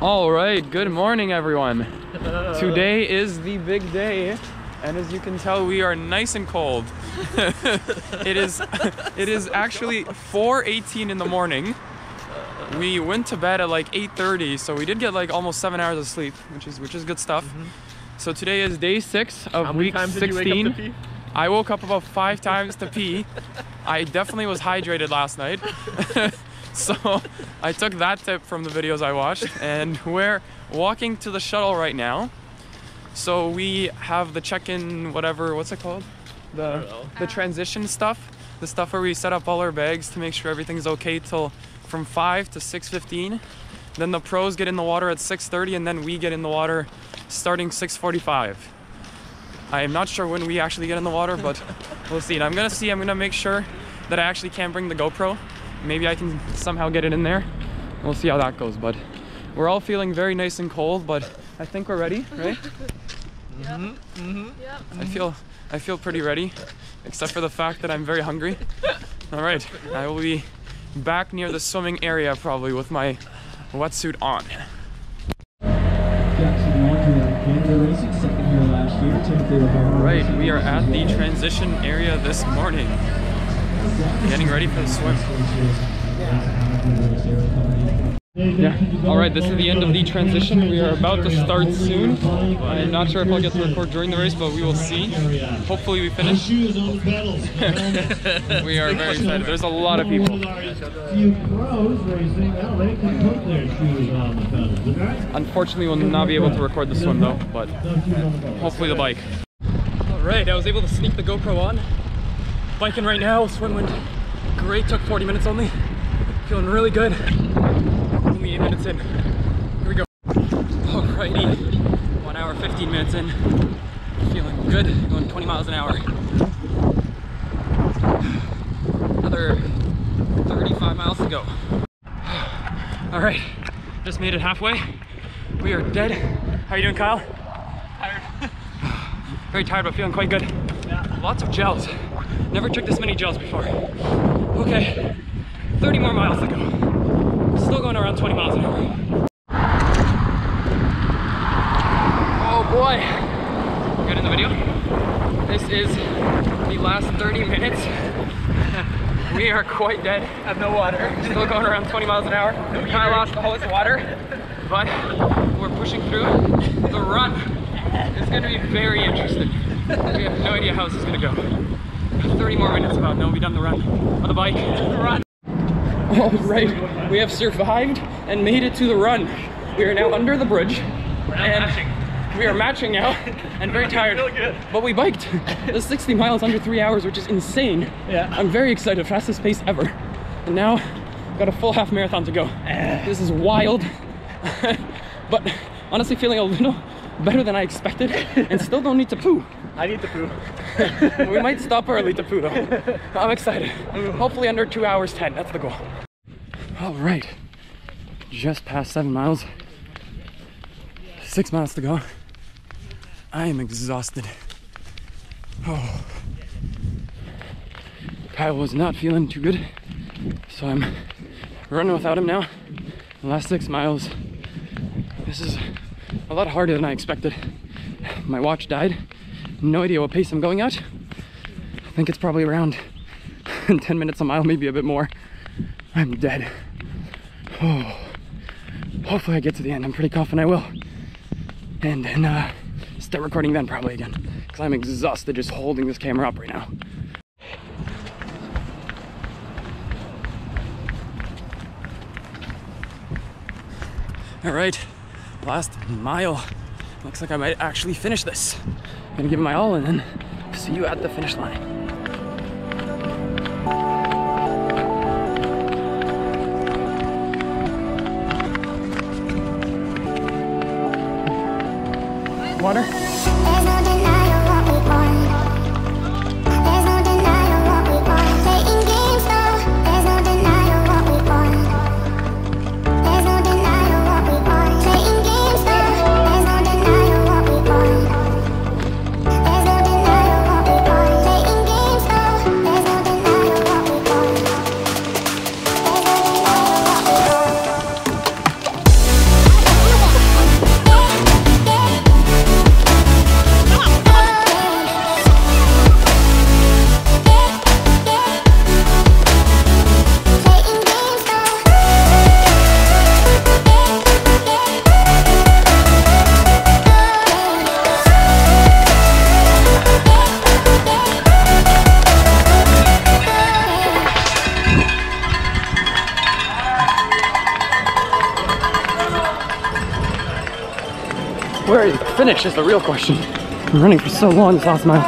All right, good morning everyone. Today is the big day, and as you can tell, we are nice and cold. it is actually 4:18 in the morning. We went to bed at like 8:30, so we did get like almost 7 hours of sleep, which is good stuff. So today is day 6 of week 16. I woke up about 5 times to pee. I definitely was hydrated last night. So I took that tip from the videos I watched, and we're walking to the shuttle right now. So we have the check-in, whatever, what's it called? The transition stuff. The stuff where we set up all our bags to make sure everything's okay till from 5 to 6:15. Then the pros get in the water at 6:30, and then we get in the water starting 6:45. I am not sure when we actually get in the water, but we'll see. And I'm gonna make sure that I actually can bring the GoPro. Maybe I can somehow get it in there. We'll see how that goes, but we're all feeling very nice and cold, but I think we're ready, right? Yep. Yep. I feel pretty ready, except for the fact that I'm very hungry. All right, I will be back near the swimming area probably with my wetsuit on. All right, we are at the transition area this morning. Getting ready for the swim. Yeah. All right, this is the end of the transition. We are about to start soon. I'm not sure if I'll get to record during the race, but we will see. Hopefully we finish. We are very excited. There's a lot of people. Unfortunately, we'll not be able to record the swim though, but hopefully the bike. All right, I was able to sneak the GoPro on. Biking right now, swim went great, took 40 minutes only. Feeling really good. Only 8 minutes in. Here we go. Alrighty. 1 hour, 15 minutes in. Feeling good, going 20 miles an hour. Another 35 miles to go. Alright, just made it halfway. We are dead. How are you doing, Kyle? Tired. Very tired, but feeling quite good. Yeah. Lots of gels. Never took this many gels before. Okay, 30 more miles to go. Still going around 20 miles an hour. Oh boy. Good in the video. This is the last 30 minutes. We are quite dead. Have no water. Still going around 20 miles an hour. No, kind of lost all its water, but we're pushing through. The run is going to be very interesting. We have no idea how this is going to go. 30 more minutes about, no, we've done the run on the bike. Run. All right, we have survived and made it to the run. We are now under the bridge. We're and matching. We are matching now and very tired, but we biked the 60 miles under 3 hours, which is insane. Yeah. I'm very excited, fastest pace ever. And now I've got a full half marathon to go. This is wild, but honestly feeling a little better than I expected, and still don't need to poo. I need to poo. We might stop early to poo though. I'm excited. Hopefully under 2 hours 10, that's the goal. All right, just past 7 miles, 6 miles to go. I am exhausted. Oh, Kyle was not feeling too good, so I'm running without him now. The last 6 miles, this is a lot harder than I expected. My watch died. No idea what pace I'm going at. I think it's probably around 10 minutes a mile, maybe a bit more. I'm dead. Oh, hopefully I get to the end. I'm pretty confident I will. And then start recording then probably again, because I'm exhausted just holding this camera up right now. All right. Last mile. Looks like I might actually finish this. I'm gonna give it my all and then see you at the finish line. Water? Where is the finish is the real question. I'm running for so long this last mile.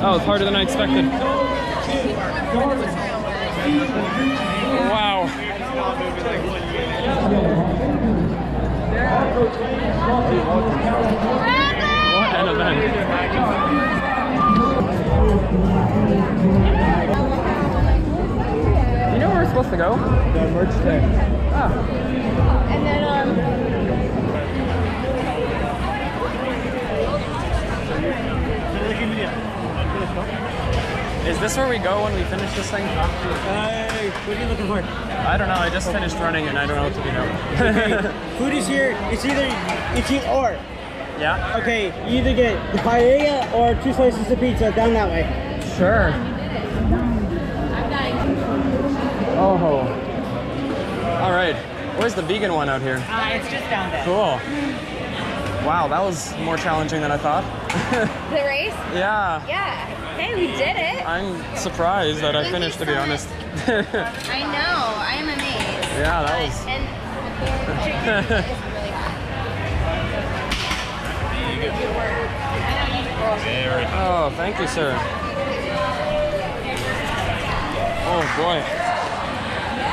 That was harder than I expected. Wow. What an event. You know where we're supposed to go? The merch stand. Oh. And then, is this where we go when we finish this thing? What are you looking for? I don't know, I just finished running and I don't know what to do now. Okay, food is here, it's either, it's either or. Yeah? Okay, you either get the paella or two slices of pizza down that way. Sure. Oh. Alright, where's the vegan one out here? It's just down there. Cool. Wow, that was more challenging than I thought. The race? Yeah. Yeah. Hey, we did it. I'm surprised that I finished, to be honest. I know. I am amazed. Yeah, that was... And the really hot. Oh, thank you, sir. Oh, boy.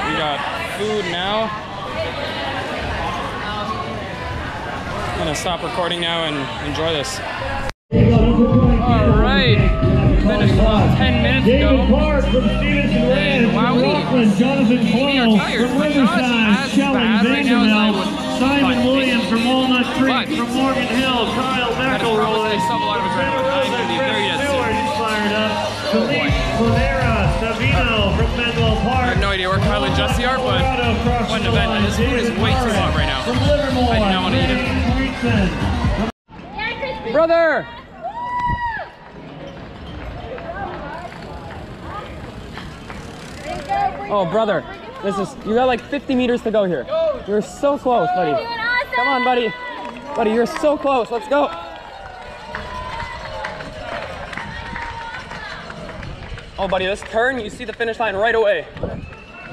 We got food now. I'm gonna stop recording now and enjoy this. Alright, finished 10 minutes ago. And wow, we are tired. My jaw isn't as bad right now as I would. Simon Williams from Walnut, from Morgan Hill, Kyle McIlroy. I have no idea where Kyle and Jesse are, but what an event. And this food is way too hot right now. I do not want to eat it. Brother! Oh, brother, this is, you got like 50 meters to go here. You're so close, buddy. Come on, buddy. Buddy, you're so close. Let's go. Oh, buddy, this turn, you see the finish line right away.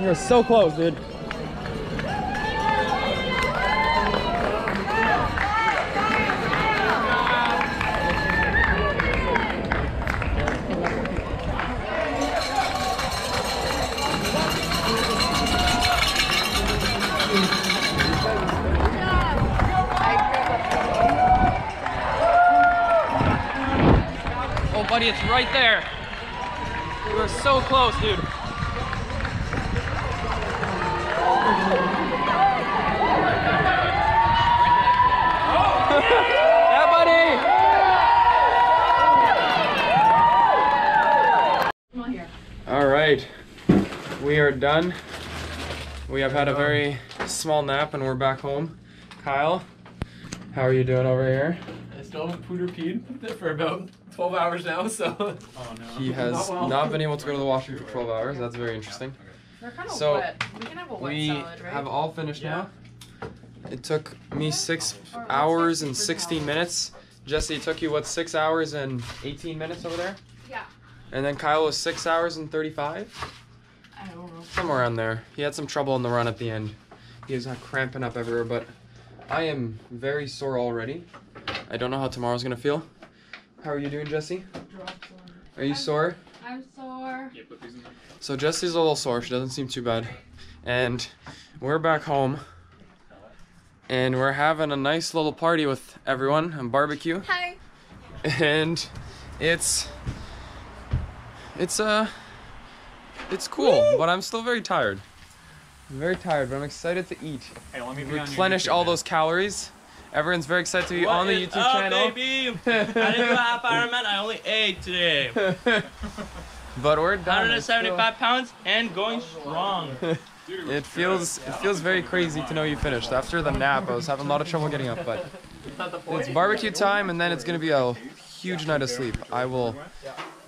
You're so close, dude. Buddy, it's right there. We were so close, dude. Yeah, buddy. All right, we are done. We have had a very small nap and we're back home. Kyle, how are you doing over here? I still haven't pooed for about 12 hours now, so oh, no. He has not been able to go to the washroom for 12 hours. That's very interesting. We're kind of so wet. We can have a wet salad, right? Have all finished now. It took me 6 hours and 16 minutes. Jesse, it took you, what, 6 hours and 18 minutes over there? Yeah. And then Kyle was 6 hours and 35? I don't know. Somewhere around there. He had some trouble on the run at the end. He was cramping up everywhere, but I am very sore already. I don't know how tomorrow's going to feel. How are you doing, Jesse? Are you sore? I'm sore. So Jesse's a little sore. She doesn't seem too bad. And we're back home. And we're having a nice little party with everyone and barbecue. Hi. And it's cool, woo! But I'm still very tired. I'm very tired, but I'm excited to eat. Hey, let me replenish all those calories. Everyone's very excited to be on the YouTube channel. Baby? I didn't do a half Ironman. I only ate today. But we're done. 175 pounds and going strong. It feels very crazy to know you finished. After the nap, I was having a lot of trouble getting up, but it's barbecue time, and then it's going to be a huge night of sleep. I will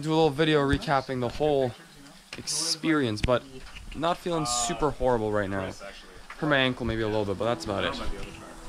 do a little video recapping the whole experience, but not feeling super horrible right now. Hurt my ankle maybe a little bit, but that's about it.